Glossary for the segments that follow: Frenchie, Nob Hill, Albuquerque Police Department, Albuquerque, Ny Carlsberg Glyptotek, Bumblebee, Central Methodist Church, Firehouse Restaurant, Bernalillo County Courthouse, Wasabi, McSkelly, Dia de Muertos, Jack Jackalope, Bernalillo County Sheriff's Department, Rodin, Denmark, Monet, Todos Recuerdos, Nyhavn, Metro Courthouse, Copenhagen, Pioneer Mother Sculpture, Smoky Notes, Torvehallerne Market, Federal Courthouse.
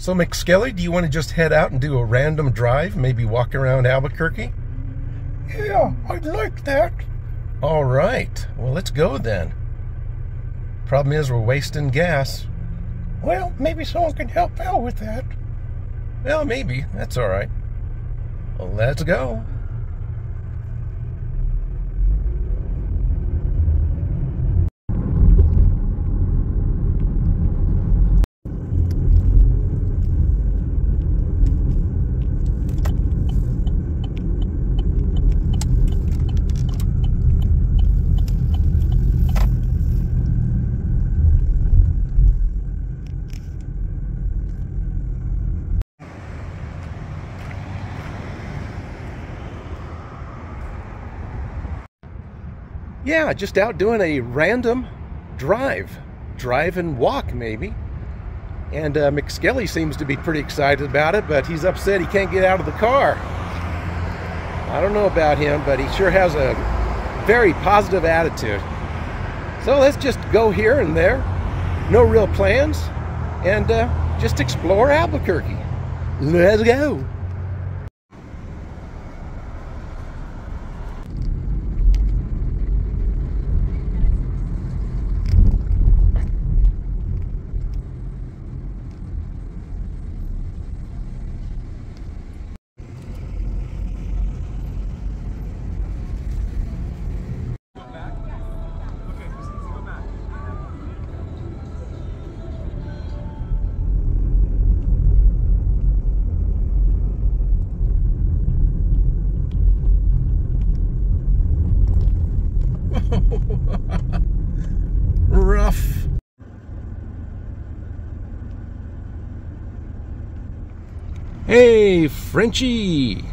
So McSkelly, do you want to just head out and do a random drive? Maybe walk around Albuquerque? Yeah, I'd like that. All right. Well, let's go then. Problem is, we're wasting gas. Well, maybe someone can help out with that. Well, maybe. That's all right. Well, let's go. Yeah, just out doing a random drive and walk maybe. And McSkelly seems to be pretty excited about it, but he's upset he can't get out of the car. I don't know about him, but he sure has a very positive attitude. So let's just go here and there, no real plans, and just explore Albuquerque. Let's go. Hey, Frenchie!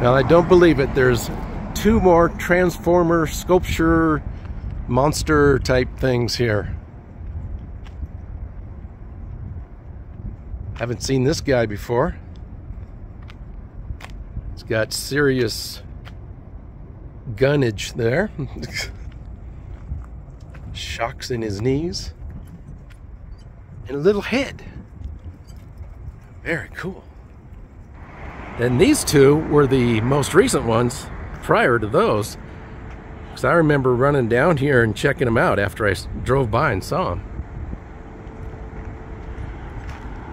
Well, I don't believe it. There's two more transformer sculpture monster type things here. Haven't seen this guy before. It's got serious gunnage there. Shocks in his knees. And a little head. Very cool. And these two were the most recent ones prior to those, because I remember running down here and checking them out after I drove by and saw them.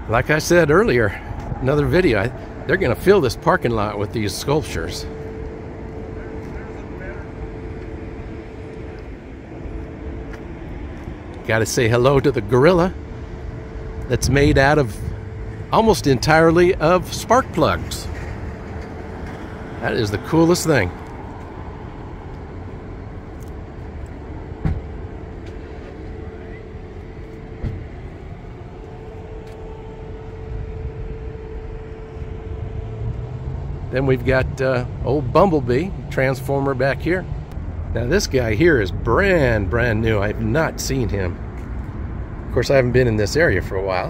Like I said earlier, another video, they're going to fill this parking lot with these sculptures. Got to say hello to the gorilla that's made out of almost entirely of spark plugs. That is the coolest thing. Then we've got old Bumblebee transformer back here. Now this guy here is brand new. I've not seen him. Of course, I haven't been in this area for a while.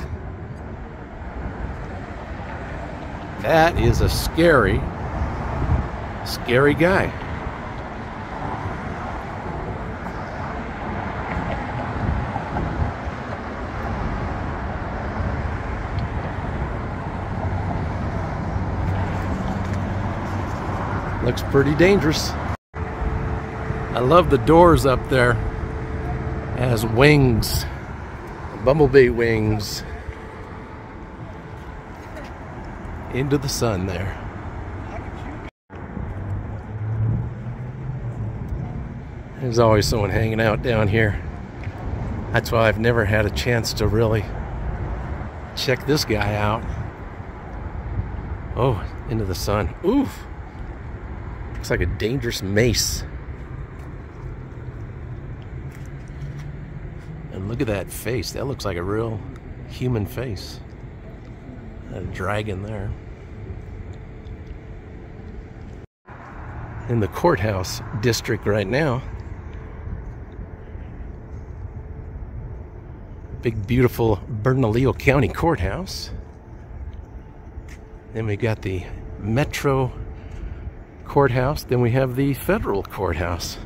That is a scary guy. Looks pretty dangerous. I love the doors up there. It has wings, bumblebee wings. Into the sun there. There's always someone hanging out down here. That's why I've never had a chance to really check this guy out. Oh, into the sun. Oof. Looks like a dangerous mace. And look at that face. That looks like a real human face. A dragon there. In the courthouse district right now. Big, beautiful Bernalillo County Courthouse. Then we've got the Metro Courthouse. Then we have the Federal Courthouse.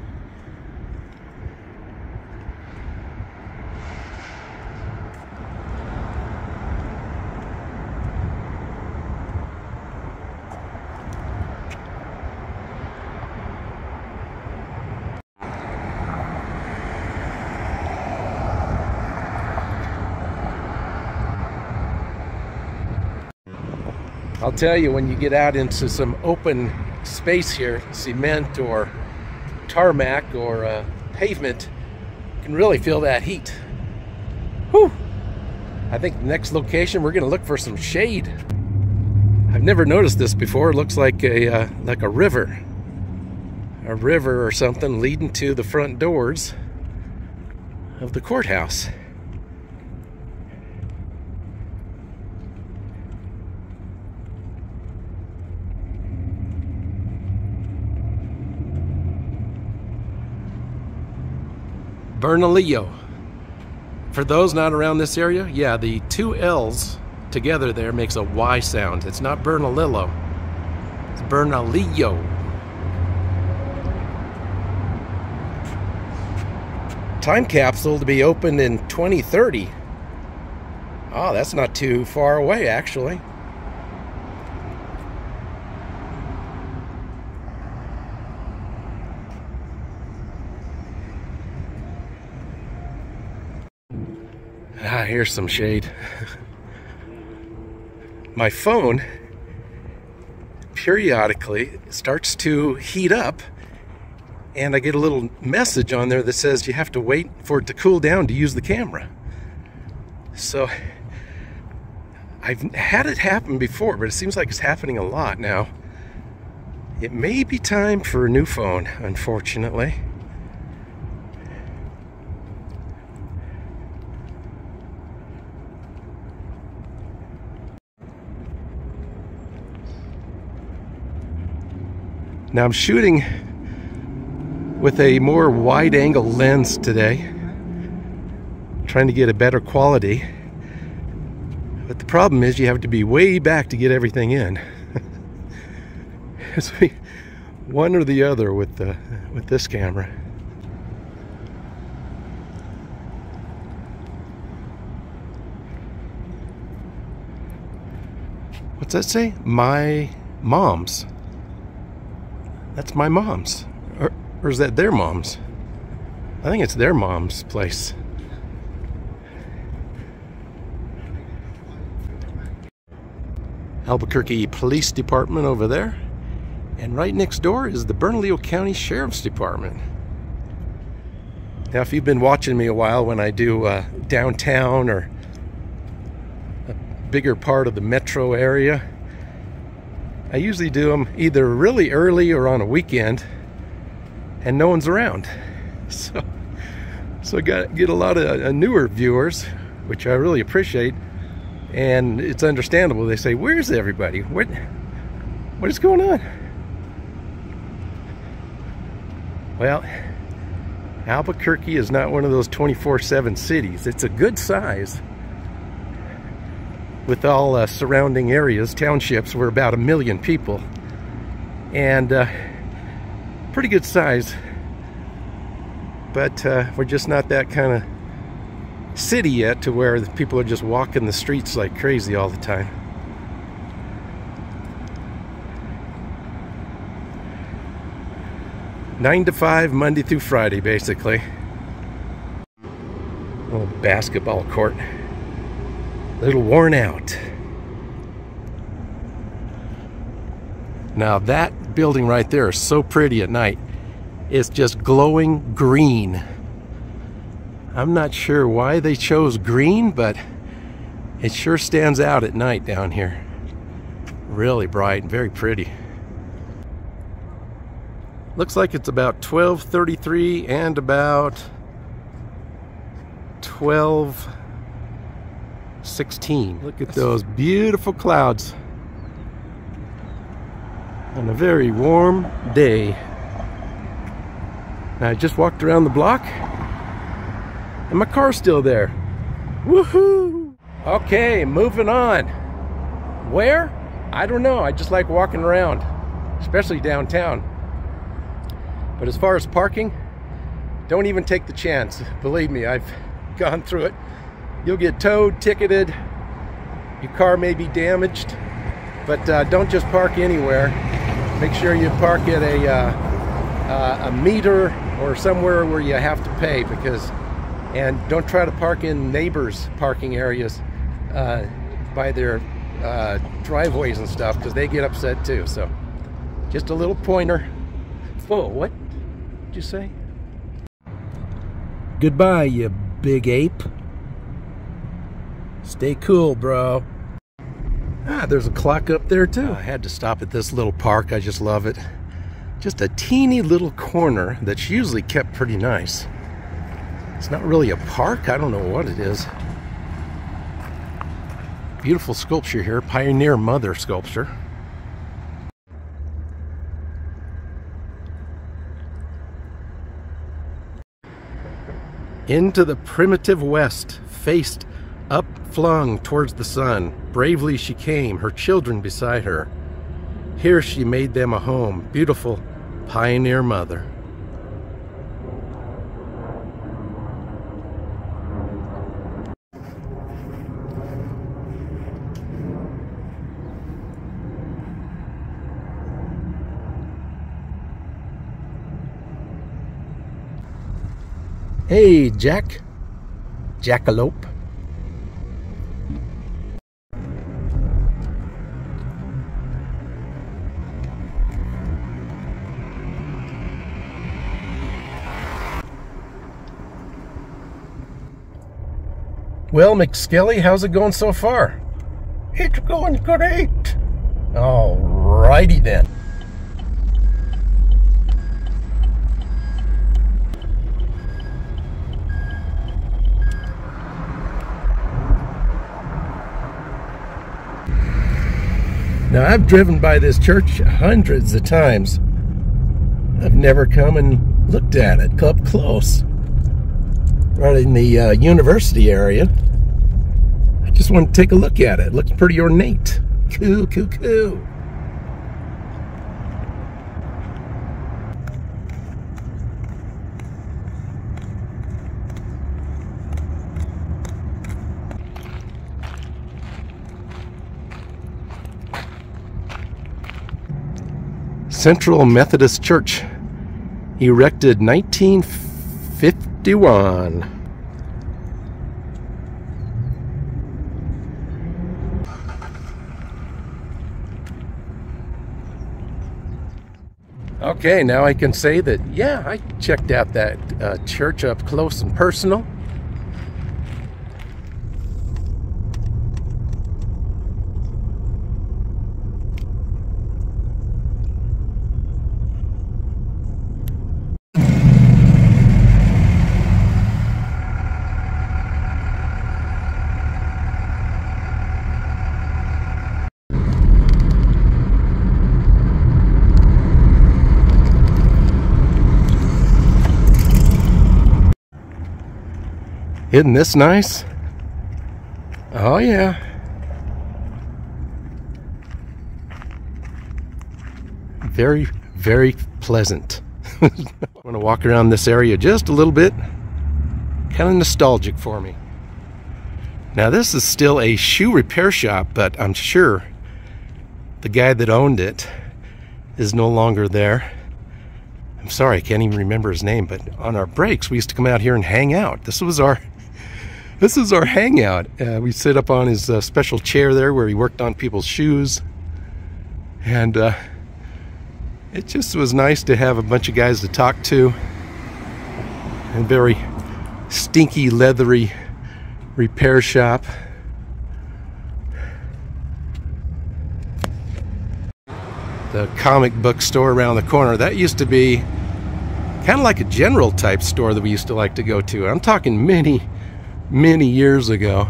I'll tell you, when you get out into some open space here, cement or tarmac or pavement, you can really feel that heat. Whew! I think the next location we're going to look for some shade. I've never noticed this before. It looks like a river. A river or something leading to the front doors of the courthouse. Bernalillo. For those not around this area, yeah, the two L's together there makes a Y sound. It's not Bernalillo. It's Bernalillo. Time capsule to be opened in 2030. Oh, that's not too far away, actually. Ah, here's some shade. My phone periodically starts to heat up, and I get a little message on there that says you have to wait for it to cool down to use the camera. So I've had it happen before, but it seems like it's happening a lot now. It may be time for a new phone, unfortunately. Now I'm shooting with a more wide-angle lens today, trying to get a better quality, but the problem is you have to be way back to get everything in. It's one or the other with this camera. What's that say? My mom's. That's my mom's, or is that their mom's? I think it's their mom's place. Albuquerque Police Department over there, and right next door is the Bernalillo County Sheriff's Department. Now if you've been watching me a while, when I do downtown or a bigger part of the metro area, I usually do them either really early or on a weekend, and no one's around. So I get a lot of newer viewers, which I really appreciate, and it's understandable. They say, "Where's everybody? What is going on?" Well, Albuquerque is not one of those 24/7 cities. It's a good size. With all surrounding areas, townships, we're about 1 million people, and pretty good size, but we're just not that kind of city yet to where the people are just walking the streets like crazy all the time. Nine to five, Monday through Friday, basically. A little basketball court. A little worn out. Now that building right there is so pretty at night. It's just glowing green. I'm not sure why they chose green, but it sure stands out at night down here. Really bright and very pretty. Looks like it's about 12:33 and about 12:16. Look at those beautiful clouds on a very warm day. I just walked around the block and my car's still there. Woohoo! Okay, moving on. Where? I don't know. I just like walking around, especially downtown. But as far as parking, don't even take the chance. Believe me, I've gone through it. You'll get towed, ticketed, your car may be damaged, but don't just park anywhere. Make sure you park at a meter or somewhere where you have to pay, because, and don't try to park in neighbors' parking areas by their driveways and stuff, because they get upset too. So just a little pointer. Whoa, what did you say? Goodbye, you big ape. Stay cool, bro. Ah, there's a clock up there too. I had to stop at this little park. I just love it. Just a teeny little corner that's usually kept pretty nice. It's not really a park. I don't know what it is. Beautiful sculpture here, Pioneer Mother Sculpture. Into the primitive west, faced upflung towards the sun, bravely she came, her children beside her. Here she made them a home, beautiful Pioneer Mother. Hey, Jack Jackalope. Well, McSkelly, how's it going so far? It's going great. All righty then. Now, I've driven by this church hundreds of times. I've never come and looked at it up close. Right in the university area. I just want to take a look at it. It looks pretty ornate. Cool, cool, cool. Central Methodist Church, erected 1951. Okay, now I can say that, yeah, I checked out that church up close and personal. Isn't this nice? Oh yeah. Very, very pleasant. I'm going to walk around this area just a little bit. Kind of nostalgic for me. Now this is still a shoe repair shop, but I'm sure the guy that owned it is no longer there. I'm sorry, I can't even remember his name, but on our breaks we used to come out here and hang out. This was our... this is our hangout. We sit up on his special chair there where he worked on people's shoes. And it just was nice to have a bunch of guys to talk to. And very stinky, leathery repair shop. The comic book store around the corner, that used to be kind of like a general type store that we used to like to go to. I'm talking many, many years ago.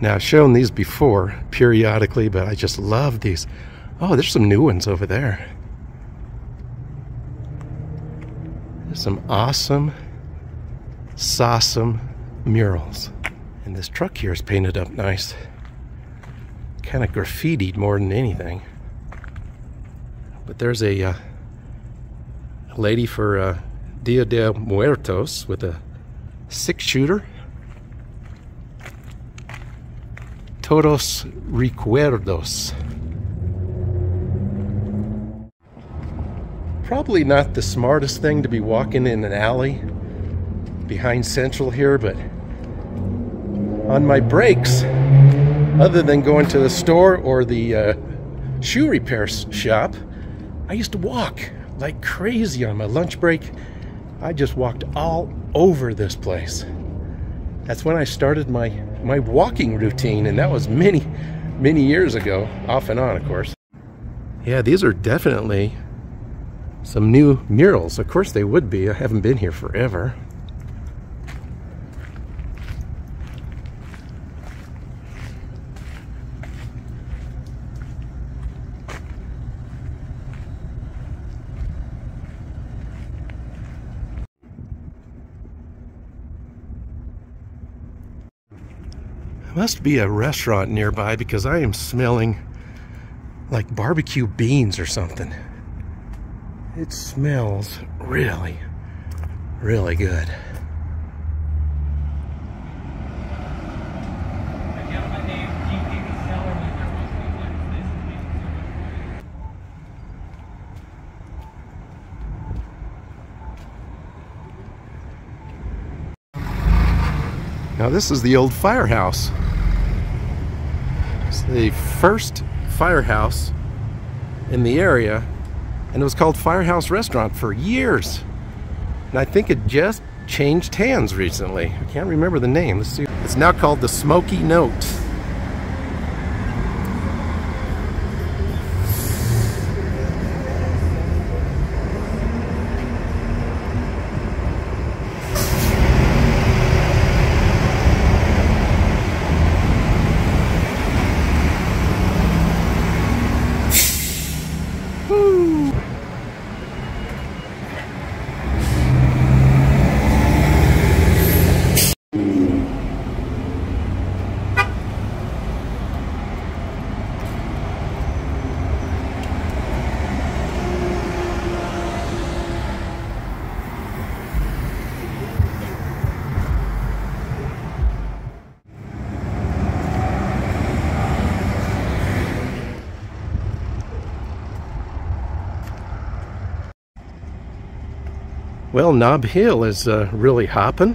Now, I've shown these before periodically, but I just love these. Oh, there's some new ones over there. There's some awesome, awesome murals. And this truck here is painted up nice. Kind of graffitied more than anything. But there's a lady for Dia de Muertos with a 6-shooter. Todos Recuerdos. Probably not the smartest thing to be walking in an alley behind Central here, but on my breaks, other than going to the store or the shoe repair shop, I used to walk like crazy on my lunch break. I just walked all over this place. That's when I started my walking routine, and that was many, many years ago, off and on, of course. Yeah, these are definitely some new murals. Of course they would be. I haven't been here forever. Must be a restaurant nearby because I am smelling like barbecue beans or something. It smells really, really good. Now this is the old firehouse. It's the first firehouse in the area, and it was called Firehouse Restaurant for years. And I think it just changed hands recently. I can't remember the name. Let's see. It's now called the Smoky Notes. Well, Nob Hill is really hopping.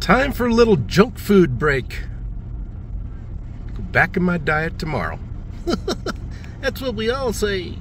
Time for a little junk food break. Back in my diet tomorrow. That's what we all say.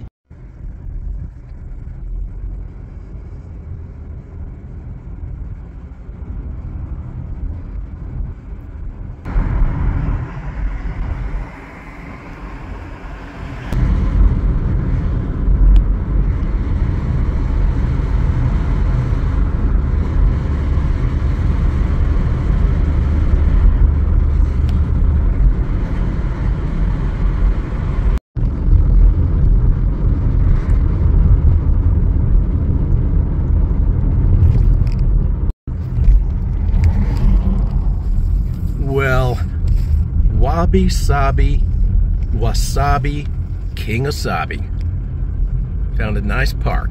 Wasabi, king of sabi. Found a nice park.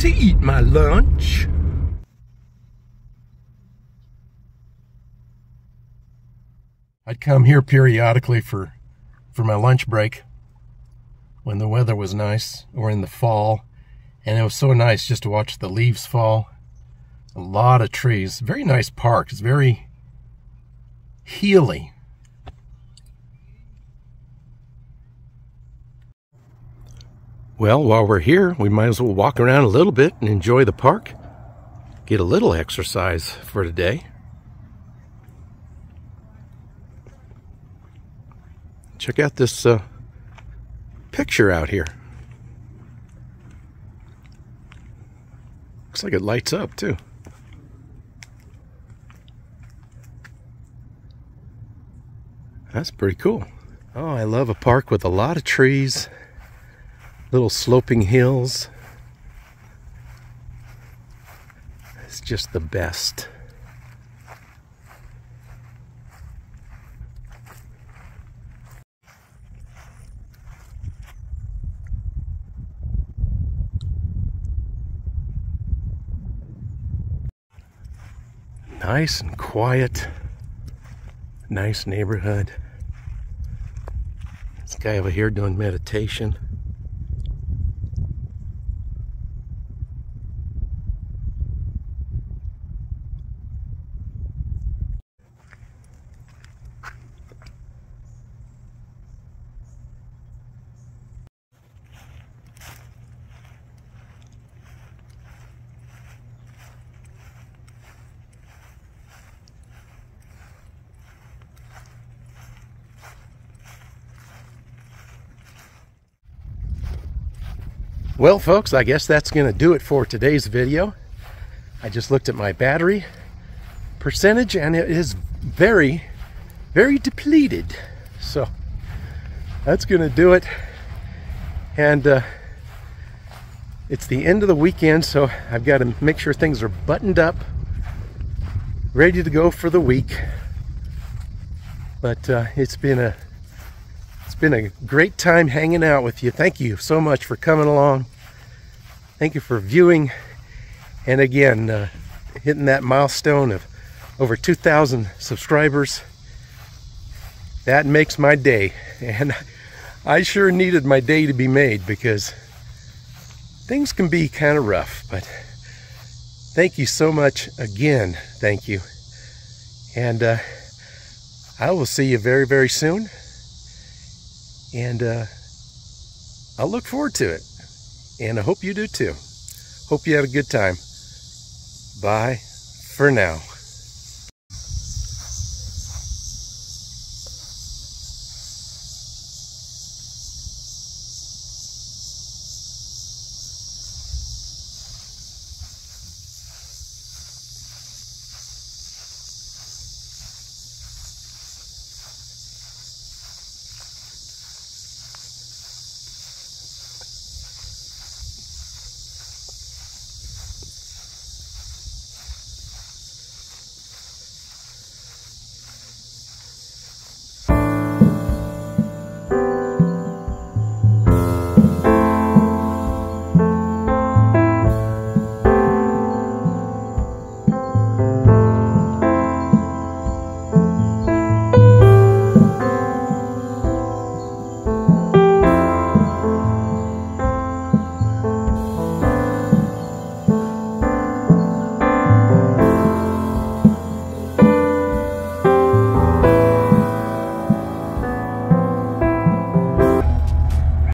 To eat my lunch. I'd come here periodically for my lunch break when the weather was nice, or in the fall, and it was so nice just to watch the leaves fall. A lot of trees. Very nice park. It's very healing. Well, while we're here, we might as well walk around a little bit and enjoy the park. Get a little exercise for today. Check out this picture out here. Looks like it lights up too. That's pretty cool. Oh, I love a park with a lot of trees, little sloping hills. It's just the best. Nice and quiet, nice neighborhood. This guy over here doing meditation. Well folks, I guess that's going to do it for today's video. I just looked at my battery percentage and it is very, very depleted. So that's going to do it. And it's the end of the weekend, so I've got to make sure things are buttoned up, ready to go for the week. But it's been a great time hanging out with you. Thank you so much for coming along. Thank you for viewing. And again, hitting that milestone of over 2,000 subscribers. That makes my day. And I sure needed my day to be made, because things can be kind of rough. But thank you so much again. Thank you. And I will see you very, very soon. And I look forward to it. And I hope you do too. Hope you have a good time. Bye for now.